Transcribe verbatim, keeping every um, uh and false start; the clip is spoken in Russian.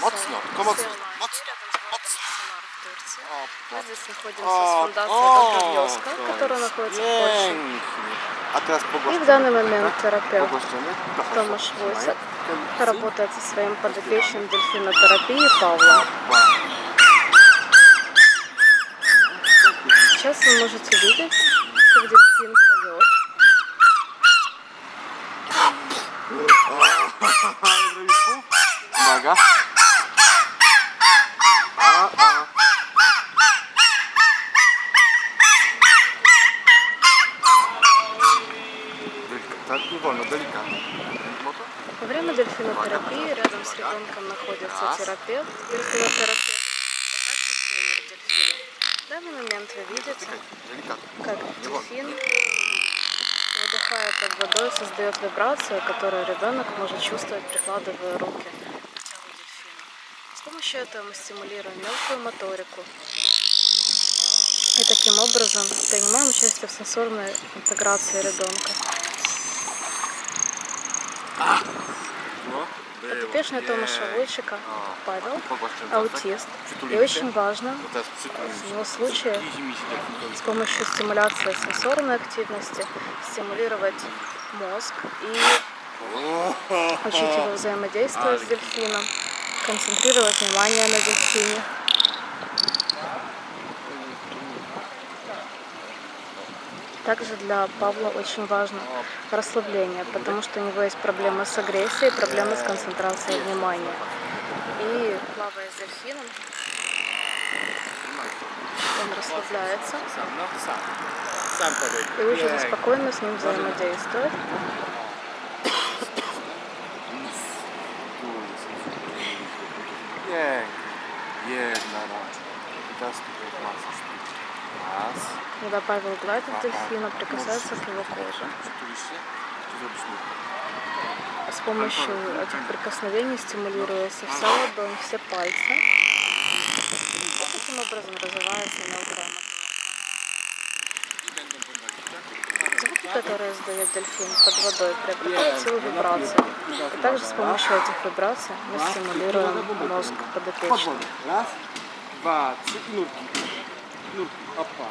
Моцно, моцно, моцно. Мы здесь находимся с фундацией Долгогнёвска, которая находится в Польше. И в данный момент терапевт Томаш Войсак работает со своим подопечным дельфинотерапии Павлом. Сейчас вы можете видеть, как дельфин поет. Нога. Во время дельфинотерапии рядом с ребенком находится терапевт, дельфинотерапевт, а также тренер дельфина. В данный момент вы видите, как дельфин выдыхает под водой, создает вибрацию, которую ребенок может чувствовать, прикладывая руки к телу дельфина. С помощью этого мы стимулируем мелкую моторику и таким образом принимаем участие в сенсорной интеграции ребенка. Подопечный Томаша Войсака Павел аутист, и очень важно в его случае с помощью стимуляции сенсорной активности стимулировать мозг и учить его взаимодействовать с дельфином, концентрировать внимание на дельфине. Также для Павла очень важно расслабление, потому что у него есть проблемы с агрессией, проблемы с концентрацией внимания. И плавая с дельфином, он расслабляется и учится спокойно с ним взаимодействовать. Когда Павел гладит дельфина, прикасается к его коже. С помощью этих прикосновений стимулируется вся ладонь, все пальцы. И таким образом развивается мелкая моторика. Звуки, которые издает дельфин под водой, приобретают силу вибрацию. И также с помощью этих вибраций мы стимулируем мозг подопечного. Опа.